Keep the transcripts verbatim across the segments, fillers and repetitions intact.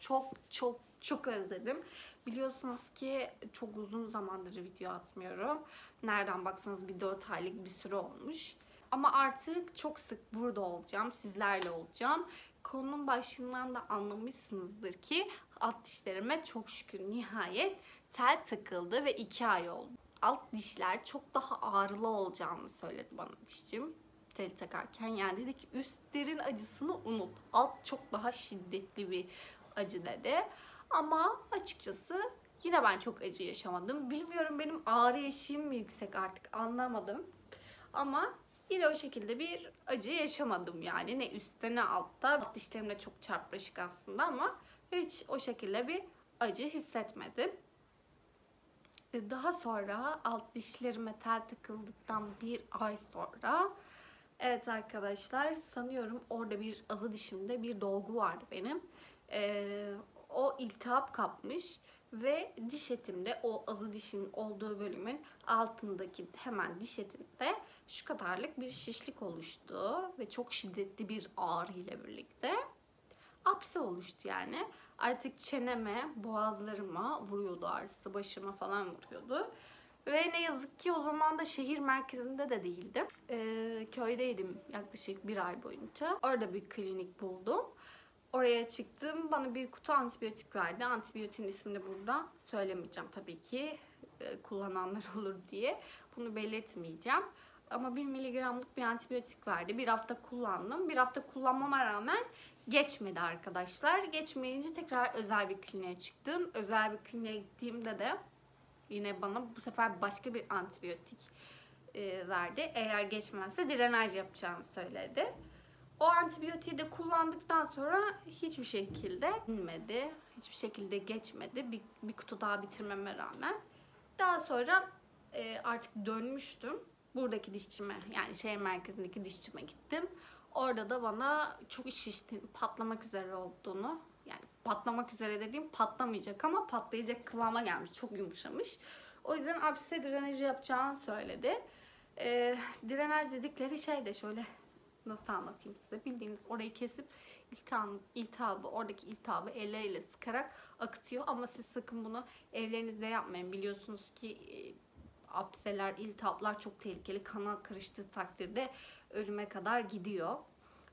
Çok çok çok özledim. Biliyorsunuz ki çok uzun zamandır video atmıyorum. Nereden baksanız bir dört aylık bir süre olmuş. Ama artık çok sık burada olacağım, sizlerle olacağım. Konunun başından da anlamışsınızdır ki alt dişlerime çok şükür nihayet tel takıldı ve iki ay oldu. Alt dişler çok daha ağrılı olacağını söyledi bana dişçim teli takarken. Yani dedi ki üstlerin acısını unut. Alt çok daha şiddetli bir acı dedi. Ama açıkçası yine ben çok acı yaşamadım. Bilmiyorum, benim ağrı eşiğim mi yüksek artık anlamadım. Ama yine o şekilde bir acı yaşamadım yani. Ne üstte ne altta. Alt dişlerimle çok çarpışık aslında ama hiç o şekilde bir acı hissetmedim. Daha sonra alt dişlerime tel takıldıktan bir ay sonra, evet arkadaşlar, sanıyorum orada bir azı dişimde bir dolgu vardı benim. Ee, o iltihap kapmış ve diş etimde, o azı dişin olduğu bölümün altındaki hemen diş etimde şu kadarlık bir şişlik oluştu ve çok şiddetli bir ağrı ile birlikte apse oluştu yani. Artık çeneme, boğazlarıma vuruyordu ağrısı, başıma falan vuruyordu. Ve ne yazık ki o zaman da şehir merkezinde de değildim. Ee, köydeydim yaklaşık bir ay boyunca. Orada bir klinik buldum. Oraya çıktım. Bana bir kutu antibiyotik verdi. Antibiyotin ismini burada söylemeyeceğim tabii ki. Ee, kullananlar olur diye. Bunu belirtmeyeceğim. Ama bir miligramlık bir antibiyotik verdi. Bir hafta kullandım. Bir hafta kullanmama rağmen geçmedi arkadaşlar. Geçmeyince tekrar özel bir kliniğe çıktım. Özel bir kliniğe gittiğimde de yine bana bu sefer başka bir antibiyotik e, verdi. Eğer geçmezse drenaj yapacağını söyledi. O antibiyotiği de kullandıktan sonra hiçbir şekilde inmedi. Hiçbir şekilde geçmedi. Bir, bir kutu daha bitirmeme rağmen. Daha sonra e, artık dönmüştüm. Buradaki dişçime, yani şehir merkezindeki dişçime gittim. Orada da bana çok şiştiğini, patlamak üzere olduğunu, yani patlamak üzere dediğim patlamayacak ama patlayacak kıvama gelmiş, çok yumuşamış. O yüzden apse drenajı yapacağını söyledi. Ee, drenaj dedikleri şey de şöyle, nasıl anlatayım size, bildiğiniz orayı kesip iltihabı, iltihabı oradaki iltihabı elleriyle sıkarak akıtıyor. Ama siz sakın bunu evlerinizde yapmayın. Biliyorsunuz ki apseler, iltihaplar çok tehlikeli. Kana karıştığı takdirde ölüme kadar gidiyor.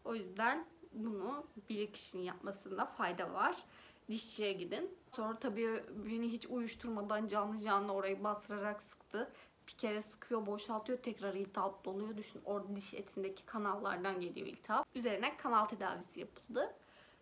O yüzden bunu bir kişinin yapmasında fayda var. Dişçiye gidin. Sonra tabii beni hiç uyuşturmadan canlı canlı orayı bastırarak sıktı. Bir kere sıkıyor, boşaltıyor, tekrar iltihap doluyor. Düşün, orada diş etindeki kanallardan geliyor iltihap. Üzerine kanal tedavisi yapıldı.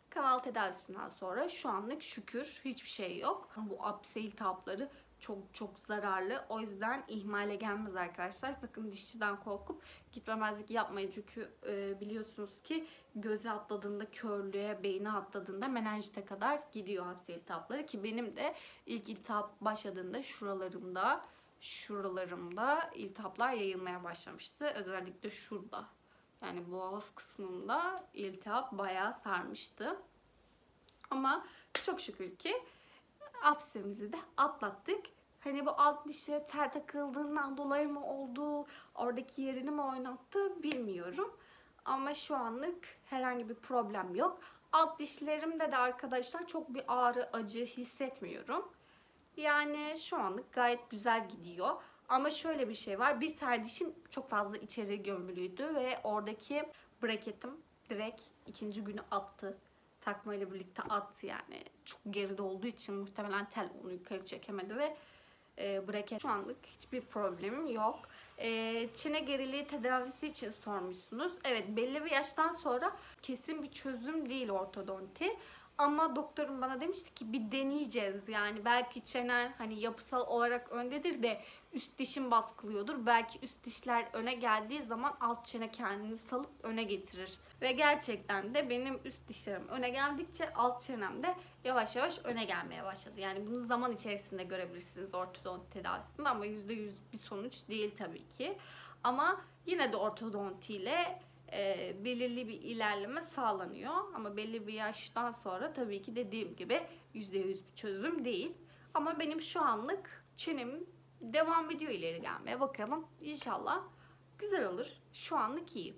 Kanal tedavisinden sonra şu anlık şükür hiçbir şey yok. Bu apse iltihapları çok çok zararlı. O yüzden ihmale gelmez arkadaşlar. Sakın dişçiden korkup gitmemezlik yapmayın. Çünkü e, biliyorsunuz ki göze atladığında, körlüğe, beyne atladığında menenjite kadar gidiyor hapse iltihapları. Ki benim de ilk iltihap başladığında şuralarımda, şuralarımda iltihaplar yayılmaya başlamıştı. Özellikle şurada. Yani boğaz kısmında iltihap bayağı sarmıştı. Ama çok şükür ki apsemizi de atlattık. Hani bu alt dişe tel takıldığından dolayı mı oldu, oradaki yerini mi oynattı bilmiyorum. Ama şu anlık herhangi bir problem yok. Alt dişlerimde de arkadaşlar çok bir ağrı, acı hissetmiyorum. Yani şu anlık gayet güzel gidiyor. Ama şöyle bir şey var. Bir tane dişim çok fazla içeri gömülüydü ve oradaki braketim direkt ikinci günü attı. Takmayla birlikte attı yani. Çok geride olduğu için muhtemelen tel onu yukarı çekemedi ve e, braket. Şu anlık hiçbir problemim yok. E, çene geriliği tedavisi için sormuşsunuz. Evet, belli bir yaştan sonra kesin bir çözüm değil ortodonti. Ama doktorum bana demişti ki bir deneyeceğiz. Yani belki çenen hani yapısal olarak öndedir de üst dişin baskılıyordur. Belki üst dişler öne geldiği zaman alt çene kendini salıp öne getirir. Ve gerçekten de benim üst dişlerim öne geldikçe alt çenem de yavaş yavaş öne gelmeye başladı. Yani bunu zaman içerisinde görebilirsiniz ortodonti tedavisinde ama yüzde yüz bir sonuç değil tabii ki. Ama yine de ortodontiyle E, belirli bir ilerleme sağlanıyor ama belli bir yaştan sonra tabii ki dediğim gibi yüzde yüz bir çözüm değil. Ama benim şu anlık çenem devam ediyor ileri gelmeye, bakalım inşallah güzel olur, şu anlık iyi.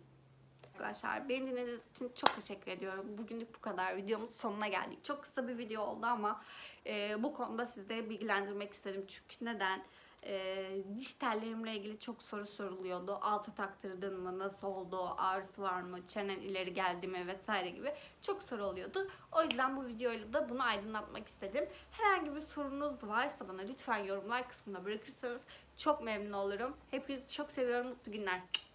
arkadaşlar. Beni dinlediğiniz için çok teşekkür ediyorum. Bugünlük bu kadar. Videomuz sonuna geldik. Çok kısa bir video oldu ama e, bu konuda sizleri bilgilendirmek istedim. Çünkü neden? E, diş tellerimle ilgili çok soru soruluyordu. Altı taktırdın mı? Nasıl oldu? Ağrısı var mı? Çenen ileri geldi mi? Vesaire gibi çok soru oluyordu. O yüzden bu videoyla da bunu aydınlatmak istedim. Herhangi bir sorunuz varsa bana lütfen yorumlar kısmına bırakırsanız çok memnun olurum. Hepinizi çok seviyorum. Mutlu günler.